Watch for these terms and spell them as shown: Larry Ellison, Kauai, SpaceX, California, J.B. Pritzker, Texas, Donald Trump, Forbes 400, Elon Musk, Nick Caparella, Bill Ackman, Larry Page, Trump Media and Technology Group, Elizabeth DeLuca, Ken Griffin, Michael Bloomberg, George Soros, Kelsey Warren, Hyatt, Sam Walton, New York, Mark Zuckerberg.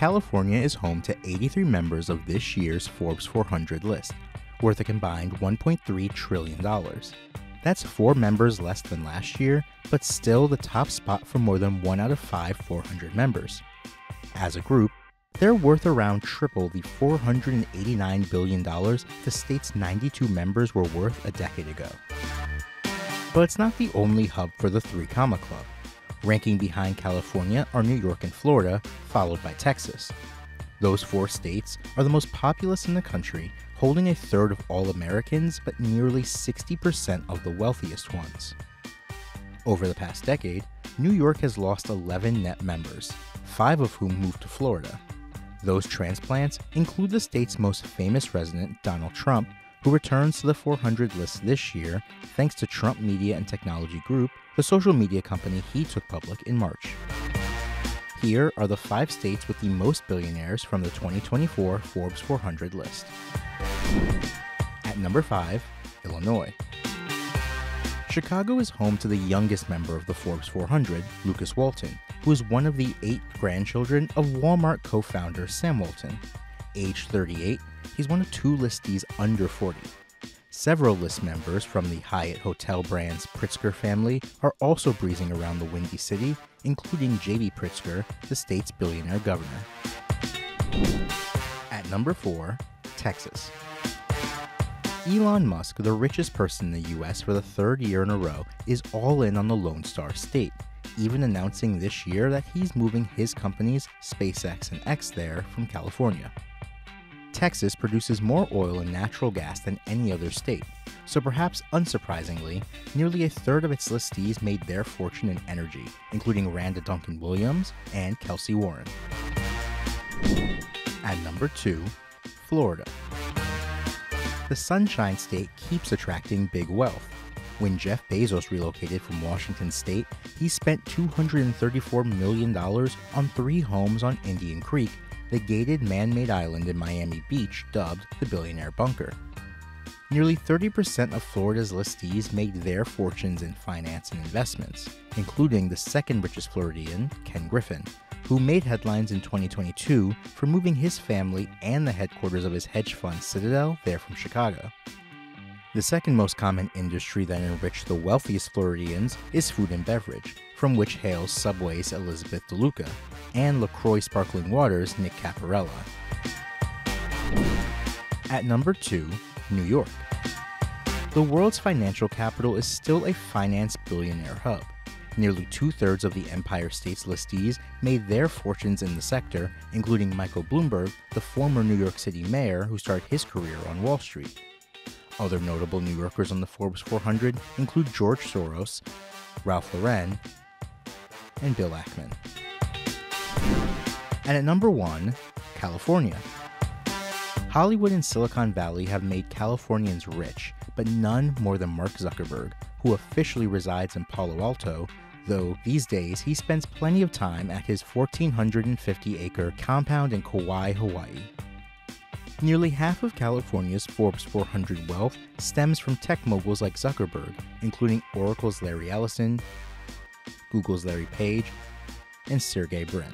California is home to 83 members of this year's Forbes 400 list, worth a combined $1.3 trillion. That's 4 members less than last year, but still the top spot for more than 1 out of 5 400 members. As a group, they're worth around triple the $489 billion the state's 92 members were worth a decade ago. But it's not the only hub for the 3, Club. Ranking behind California are New York and Florida, followed by Texas. Those 4 states are the most populous in the country, holding 1/3 of all Americans, but nearly 60% of the wealthiest ones. Over the past decade, New York has lost 11 net members, 5 of whom moved to Florida. Those transplants include the state's most famous resident, Donald Trump, who returns to the 400 list this year thanks to Trump Media and Technology Group, the social media company he took public in March. Here are the 5 states with the most billionaires from the 2024 Forbes 400 list. At number 5, Illinois. Chicago is home to the youngest member of the Forbes 400, Lucas Walton, who is one of the 8 grandchildren of Walmart co-founder Sam Walton. Aged 38, he's one of 2 listees under 40. Several list members from the Hyatt Hotel brand's Pritzker family are also breezing around the Windy City, including J.B. Pritzker, the state's billionaire governor. At number 4, Texas. Elon Musk, the richest person in the U.S. for the 3rd year in a row, is all in on the Lone Star State, even announcing this year that he's moving his companies SpaceX and X there from California. Texas produces more oil and natural gas than any other state, so perhaps unsurprisingly, nearly 1/3 of its listees made their fortune in energy, including Randa Duncan Williams and Kelsey Warren. At number 2, Florida. The Sunshine State keeps attracting big wealth. When Jeff Bezos relocated from Washington State, he spent $234 million on 3 homes on Indian Creek, the gated man-made island in Miami Beach dubbed the Billionaire Bunker. Nearly 30% of Florida's listees made their fortunes in finance and investments, including the 2nd richest Floridian, Ken Griffin, who made headlines in 2022 for moving his family and the headquarters of his hedge fund Citadel there from Chicago. The 2nd most common industry that enriched the wealthiest Floridians is food and beverage, from which hails Subway's Elizabeth DeLuca and LaCroix Sparkling Water's Nick Caparella. At number 2, New York. The world's financial capital is still a finance billionaire hub. Nearly 2/3 of the Empire State's listees made their fortunes in the sector, including Michael Bloomberg, the former New York City mayor who started his career on Wall Street. Other notable New Yorkers on the Forbes 400 include George Soros, Ralph Lauren, and Bill Ackman. And at number 1, California. Hollywood and Silicon Valley have made Californians rich, but none more than Mark Zuckerberg, who officially resides in Palo Alto, though these days he spends plenty of time at his 1,450-acre compound in Kauai, Hawaii. Nearly half of California's Forbes 400 wealth stems from tech moguls like Zuckerberg, including Oracle's Larry Ellison, Google's Larry Page, and Sergey Brin.